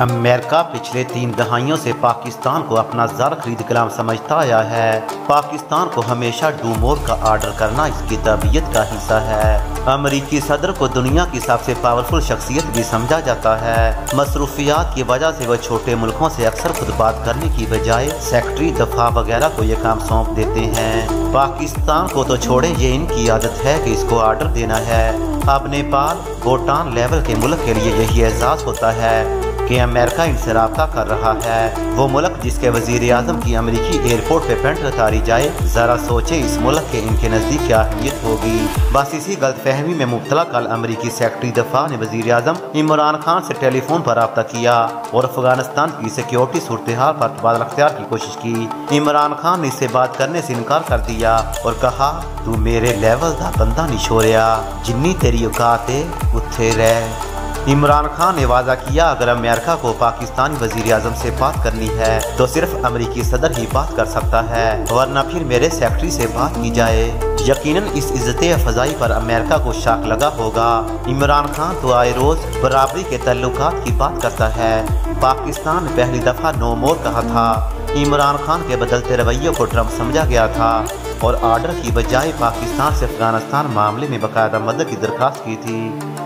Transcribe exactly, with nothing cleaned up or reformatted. America पिछले तीन दहाइयों से पाकिस्तान को अपना ज़र खरीद कलाम समझता आया है। पाकिस्तान को हमेशा डूमोर का आर्डर करना इसकी तबीयत का हिस्सा है। अमरीकी सदर को दुनिया की सबसे पावरफुल शख्सियत भी समझा जाता है। मसरूफियात की वजह से वह छोटे मुल्कों से अक्सर खुद बात करने की बजाय सेक्रेटरी दफा वगैरह को ये काम सौंप देते हैं। पाकिस्तान को तो छोड़े, ये इनकी आदत है कि इसको आर्डर देना है। अब नेपाल भूटान लेवल के मुल्क के लिए यही एहसास होता है कि अमेरिका इनसे रब्ता कर रहा है। वो मुल्क जिसके वजीर आजम की अमेरिकी एयरपोर्ट पे पेंट उतारी जाए, ज़रा सोचे इस मुल्क के इनके नज़दीक क्या अहमियत होगी। बस इसी गलतफहमी में मुबतला कल अमेरिकी सेक्रेटरी दफा ने वजीर आजम इमरान खान से टेलीफोन पर रब्ता किया और अफगानिस्तान की सिक्योरिटी सूरत हाल पर तबादला अख्तियार की कोशिश की। इमरान खान ने इससे बात करने से इनकार कर दिया और कहा, तू मेरे लेवल का बंदा नहीं छोड़िया, जिन्नी तेरी औकात है उत्थे रह। इमरान खान ने वादा किया, अगर अमेरिका को पाकिस्तानी वजीर आजम से बात करनी है तो सिर्फ अमेरिकी सदर ही बात कर सकता है, वरना फिर मेरे सेक्रेटरी से बात की जाए। यकीनन इस इज्जत अफजाई पर अमेरिका को शक लगा होगा। इमरान खान तो आए रोज बराबरी के तल्लुकात की बात करता है। पाकिस्तान ने पहली दफा नो मोर कहा था। इमरान खान के बदलते रवैये को ट्रम्प समझा गया था और आर्डर की बजाय पाकिस्तान से अफगानिस्तान मामले में बाकायदा मदद की दरख्वास्त की थी।